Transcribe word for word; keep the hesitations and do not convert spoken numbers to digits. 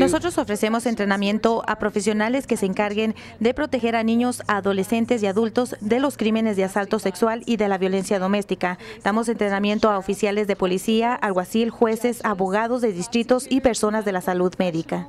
Nosotros ofrecemos entrenamiento a profesionales que se encarguen de proteger a niños, adolescentes y adultos de los crímenes de asalto sexual y de la violencia doméstica. Damos entrenamiento a oficiales de policía, alguacil, jueces, abogados de distritos y personas de la salud médica.